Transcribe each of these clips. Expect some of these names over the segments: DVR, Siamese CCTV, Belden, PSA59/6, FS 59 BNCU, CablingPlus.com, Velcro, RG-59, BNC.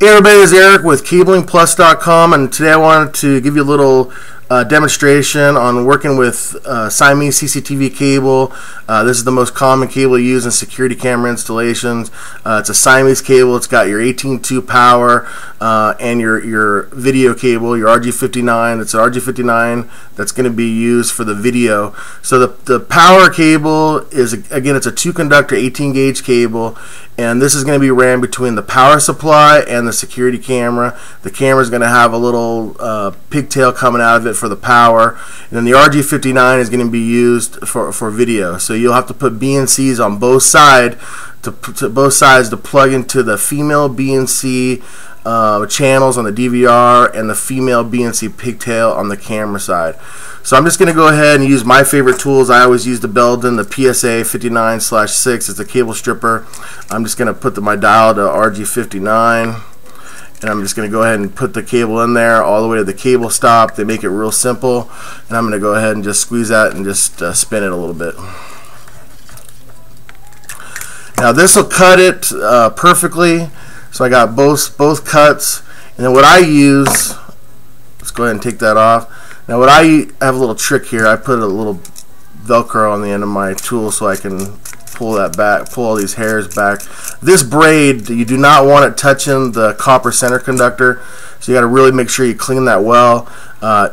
Hey everybody, this is Eric with CablingPlus.com, and today I wanted to give you a little demonstration on working with Siamese CCTV cable. This is the most common cable used in security camera installations. It's a Siamese cable. It's got your 18.2 power and your video cable, your RG-59. It's an RG-59 that's going to be used for the video. So the power cable is, again, it's a two conductor 18 gauge cable, and this is going to be ran between the power supply and the security camera. The camera is going to have a little pigtail coming out of it for the power, and then the RG-59 is going to be used for video. So you'll have to put BNCs on both sides to plug into the female BNC channels on the DVR and the female BNC pigtail on the camera side. So I'm just going to go ahead and use my favorite tools. I always use the Belden, the PSA59/6. It's a cable stripper. I'm just going to put my dial to RG-59. And I'm just going to go ahead and put the cable in there all the way to the cable stop. They make it real simple. And I'm going to go ahead and just squeeze that and just spin it a little bit. Now this will cut it perfectly. So I got both cuts. And then what I use, let's go ahead and take that off. Now what I have a little trick here. I put a little Velcro on the end of my tool so I can pull that back, pull all these hairs back. This braid, you do not want it touching the copper center conductor, so you got to really make sure you clean that well.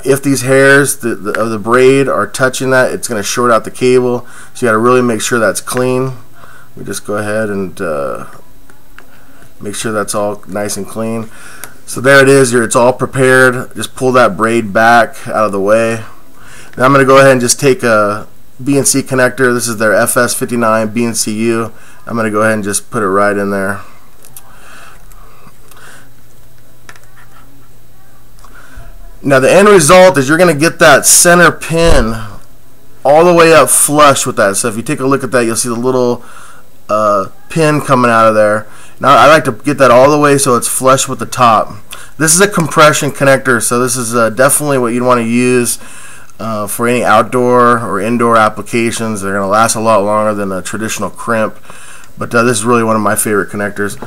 If these hairs of the braid are touching that, it's going to short out the cable, so you got to really make sure that's clean. We just go ahead and make sure that's all nice and clean. So there it is, it's all prepared. Just pull that braid back out of the way. Now I'm going to go ahead and just take a BNC connector. This is their FS 59 BNCU. I'm going to go ahead and just put it right in there. Now the end result is you're going to get that center pin all the way up flush with that. So if you take a look at that, you'll see the little pin coming out of there. Now I like to get that all the way so it's flush with the top. This is a compression connector, so this is definitely what you'd want to use for any outdoor or indoor applications. They're going to last a lot longer than a traditional crimp, but this is really one of my favorite connectors.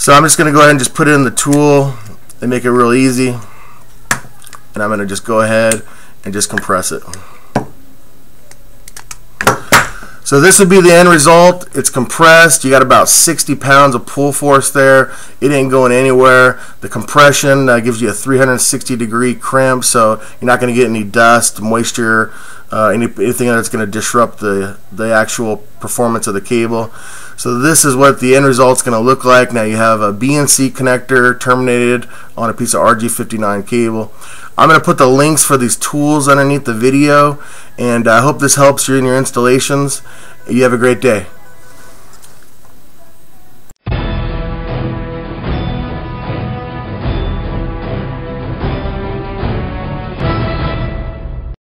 So I'm just going to go ahead and just put it in the tool. They make it real easy, and I'm going to just go ahead and just compress it. So this would be the end result. It's compressed. You got about 60 pounds of pull force there. It ain't going anywhere. The compression gives you a 360-degree crimp, so you're not going to get any dust, moisture, anything that's going to disrupt the actual performance of the cable. So this is what the end result's going to look like. Now you have a BNC connector terminated on a piece of RG-59 cable. I'm going to put the links for these tools underneath the video, and I hope this helps you in your installations. You have a great day.